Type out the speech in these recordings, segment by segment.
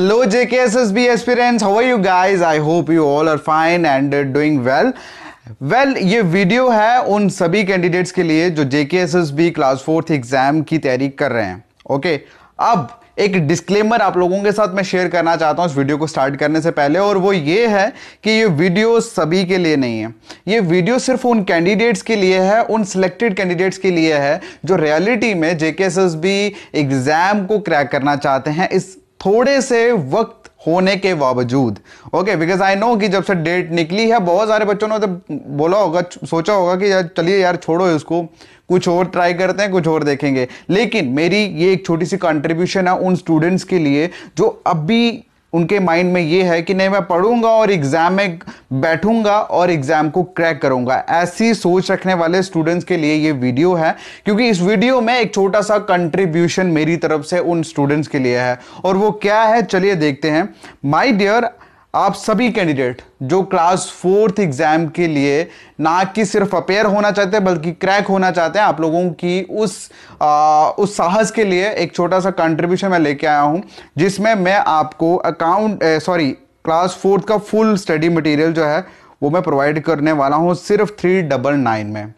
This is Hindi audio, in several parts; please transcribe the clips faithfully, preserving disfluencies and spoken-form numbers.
Hello J K S S B aspirants, how are you guys? I hope you all are fine and doing well. Well well, ये वीडियो है उन सभी कैंडिडेट्स के लिए जो J K S S B class fourth exam की तैयारी कर रहे हैं. Okay okay? अब एक डिस्क्लेमर आप लोगों के साथ मैं शेयर करना चाहता हूँ इस वीडियो को स्टार्ट करने से पहले, और वो ये है कि ये वीडियो सभी के लिए नहीं है. ये वीडियो सिर्फ उन कैंडिडेट्स के लिए है, उन सिलेक्टेड कैंडिडेट्स के लिए है जो रियलिटी में J K S S B exam को क्रैक करना चाहते हैं इस थोड़े से वक्त होने के बावजूद. ओके, बिकॉज आई नो कि जब से डेट निकली है बहुत सारे बच्चों ने तो बोला होगा, सोचा होगा कि यार चलिए यार छोड़ो इसको, कुछ और ट्राई करते हैं, कुछ और देखेंगे. लेकिन मेरी ये एक छोटी सी कंट्रीब्यूशन है उन स्टूडेंट्स के लिए जो अभी उनके माइंड में ये है कि नहीं, मैं पढ़ूंगा और एग्जाम में बैठूंगा और एग्जाम को क्रैक करूंगा. ऐसी सोच रखने वाले स्टूडेंट्स के लिए ये वीडियो है, क्योंकि इस वीडियो में एक छोटा सा कंट्रीब्यूशन मेरी तरफ से उन स्टूडेंट्स के लिए है. और वो क्या है, चलिए देखते हैं. माय डियर, आप सभी कैंडिडेट जो क्लास फोर्थ एग्जाम के लिए ना कि सिर्फ अपेयर होना चाहते हैं बल्कि क्रैक होना चाहते हैं, आप लोगों की उस आ, उस साहस के लिए एक छोटा सा कंट्रीब्यूशन मैं लेके आया हूं, जिसमें मैं आपको अकाउंट सॉरी क्लास फोर्थ का फुल स्टडी मटेरियल जो है वो मैं प्रोवाइड करने वाला हूं सिर्फ थ्री डबल नाइन में,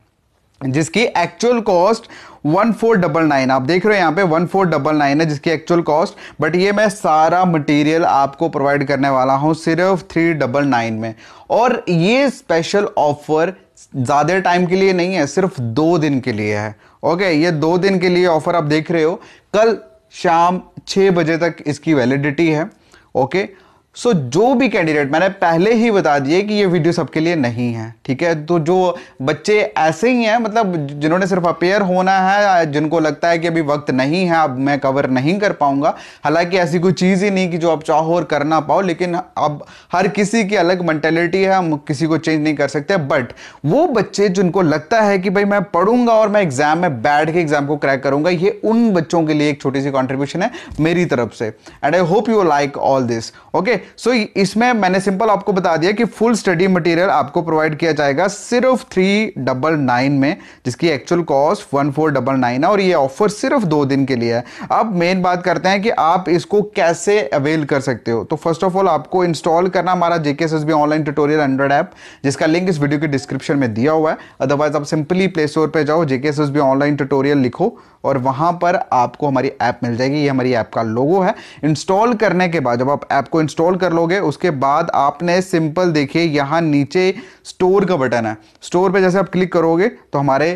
जिसकी actual cost one four double nine, आप देख रहे हो यहाँ पे वन फोर डबल नाइन है जिसकी एक्चुअल कॉस्ट. बट ये मैं सारा मटेरियल आपको प्रोवाइड करने वाला हूँ सिर्फ थ्री डबल नाइन में. और ये स्पेशल ऑफर ज़्यादा टाइम के लिए नहीं है, सिर्फ दो दिन के लिए है. ओके, ये दो दिन के लिए ऑफर आप देख रहे हो. कल शाम छः बजे तक इसकी वैलिडिटी है. ओके, सो so, जो भी कैंडिडेट, मैंने पहले ही बता दिए कि ये वीडियो सबके लिए नहीं है, ठीक है. तो जो बच्चे ऐसे ही हैं, मतलब जिन्होंने सिर्फ अपेयर होना है, जिनको लगता है कि अभी वक्त नहीं है, अब मैं कवर नहीं कर पाऊंगा. हालांकि ऐसी कोई चीज़ ही नहीं कि जो आप चाहो और कर ना पाओ, लेकिन अब हर किसी की अलग मेंटेलिटी है, हम किसी को चेंज नहीं कर सकते. बट वो बच्चे जिनको लगता है कि भाई मैं पढ़ूंगा और मैं एग्जाम में बैठ के एग्जाम को क्रैक करूंगा, ये उन बच्चों के लिए एक छोटी सी कॉन्ट्रीब्यूशन है मेरी तरफ से. And I hope you like all this. Okay, so so, इसमें मैंने सिंपल आपको बता दिया कि फुल स्टडी मटेरियल आपको प्रोवाइड किया जाएगा सिर्फ थ्री डबल नाइन में, जिसकी actual cost one four double nine है. और ये ऑफर सिर्फ दो दिन के लिए है. अब मेन बात करते हैं कि आप इसको कैसे अवेल कर सकते हो. तो फर्स्ट ऑफ ऑल आपको इंस्टॉल करना हमारा J K S S B online tutorial hundred app, जिसका लिंक इस वीडियो के डिस्क्रिप्शन में दिया हुआ है. अदरवाइज आप सिंपली प्ले स्टोर पर जाओ, J K S S B online tutorial लिखो और वहां पर आपको हमारी ऐप मिल जाएगी. ये हमारी ऐप का लोगो है. इंस्टॉल करने के बाद, जब आप ऐप को इंस्टॉल कर लोगे, उसके बाद आपने सिंपल देखिए यहाँ नीचे स्टोर का बटन है. स्टोर पे जैसे आप क्लिक करोगे तो हमारे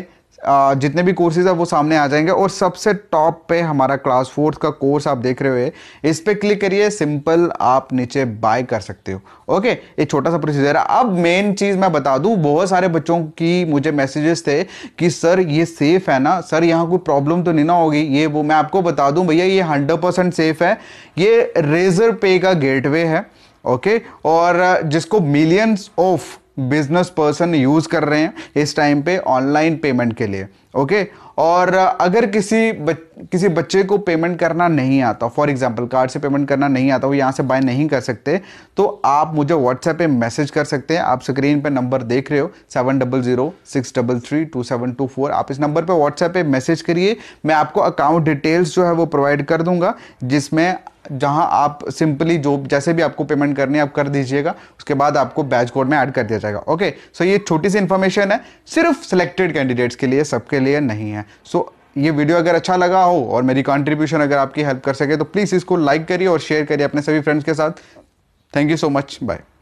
जितने भी कोर्सेज है वो सामने आ जाएंगे. और सबसे टॉप पे हमारा क्लास फोर्थ का कोर्स आप देख रहे हो, इस पर क्लिक करिए. सिंपल आप नीचे बाय कर सकते हो. ओके, ये छोटा सा प्रोसीजर है. अब मेन चीज़ मैं बता दूं, बहुत सारे बच्चों की मुझे मैसेजेस थे कि सर ये सेफ़ है ना, सर यहाँ कोई प्रॉब्लम तो नहीं ना होगी, ये वो. मैं आपको बता दूं भैया, ये हंड्रेड परसेंट सेफ़ है. ये रेजर पे का गेटवे है. ओके, और जिसको millions of business person use कर रहे हैं इस टाइम पे ऑनलाइन पेमेंट के लिए. ओके, और अगर किसी बच, किसी बच्चे को पेमेंट करना नहीं आता, फॉर एग्जांपल कार्ड से पेमेंट करना नहीं आता, वो यहाँ से बाय नहीं कर सकते, तो आप मुझे व्हाट्सएप पे मैसेज कर सकते हैं. आप स्क्रीन पे नंबर देख रहे हो, seven double zero six double three two seven two four. आप इस नंबर पे व्हाट्सएप पे मैसेज करिए. मैं आपको अकाउंट डिटेल्स जो है वो प्रोवाइड कर दूँगा, जिसमें जहाँ आप सिंपली जो जैसे भी आपको पेमेंट करनी है आप कर दीजिएगा. उसके बाद आपको बैच कोड में ऐड कर दिया जाएगा. ओके, सो ये छोटी सी इन्फॉर्मेशन है, सिर्फ सिलेक्टेड कैंडिडेट्स के लिए, सबके लिए नहीं है. सो ये वीडियो अगर अच्छा लगा हो और मेरी कंट्रीब्यूशन अगर आपकी हेल्प कर सके तो प्लीज़ इसको लाइक करिए और शेयर करिए अपने सभी फ्रेंड्स के साथ. Thank you so much, bye.